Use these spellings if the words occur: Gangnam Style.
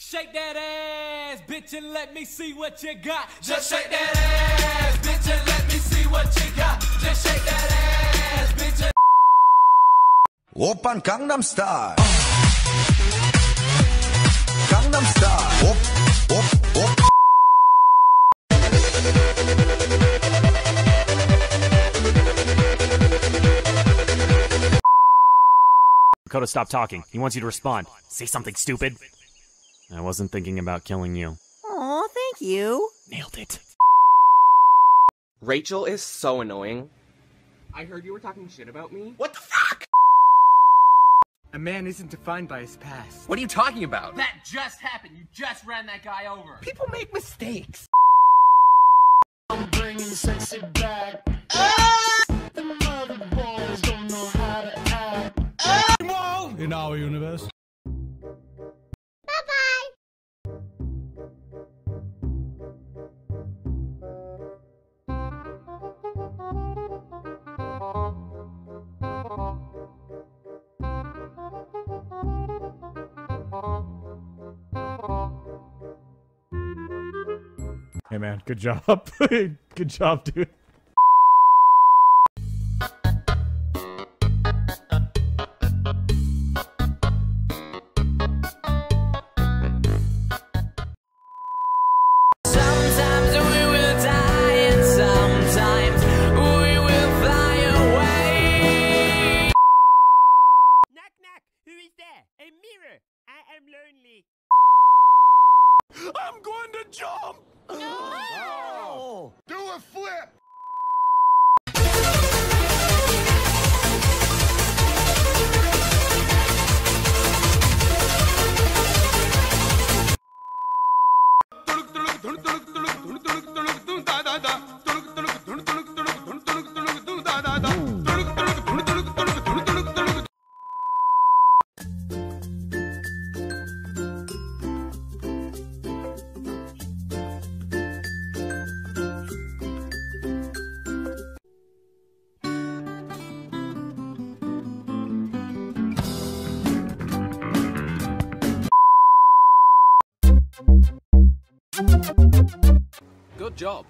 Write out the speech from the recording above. Shake that ass, bitch, and let me see what you got. Just shake that ass, bitch, and let me see what you got. Just shake that ass, bitch. And 오빤 Gangnam Style. Gangnam Style. Dakota, stop talking. He wants you to respond. Say something stupid. I wasn't thinking about killing you. Aw, thank you. Nailed it. Rachel is so annoying. I heard you were talking shit about me. What the fuck? A man isn't defined by his past. What are you talking about? That just happened. You just ran that guy over. People make mistakes. I'm bringing sexy back. The mother boys don't know how to act. Whoa! In our universe. Hey man, good job. Good job, dude. Sometimes we will die and sometimes we will fly away. Knock knock, who is there? A mirror. I am lonely. I'm going to jump! No! Oh. Do a flip! Good job.